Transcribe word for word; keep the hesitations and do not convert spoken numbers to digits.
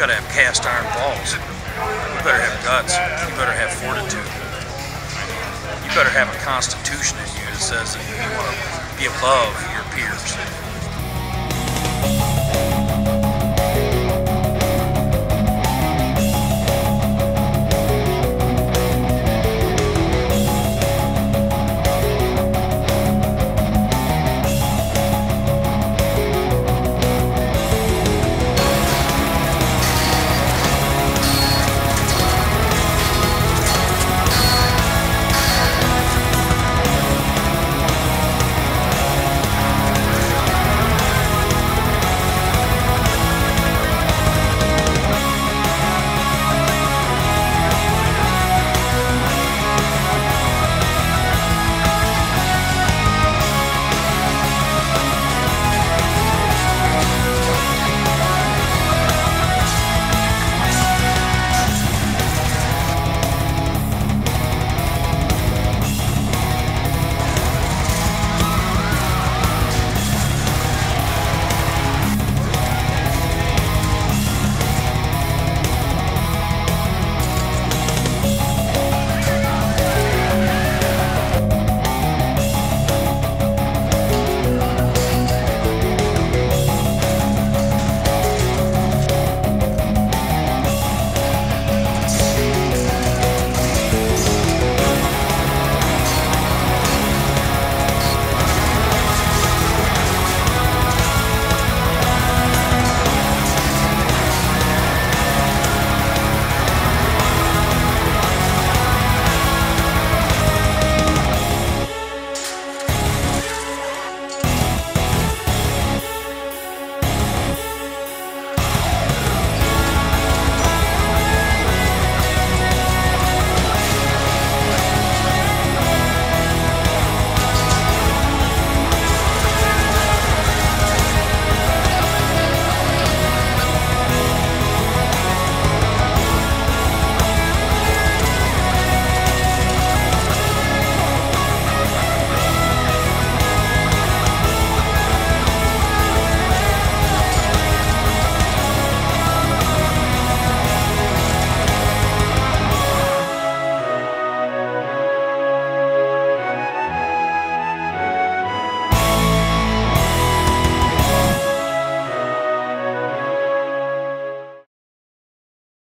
gotta have cast iron balls. You better have guts. You better have fortitude. You better have a constitution in you that says that you want to be above your peers.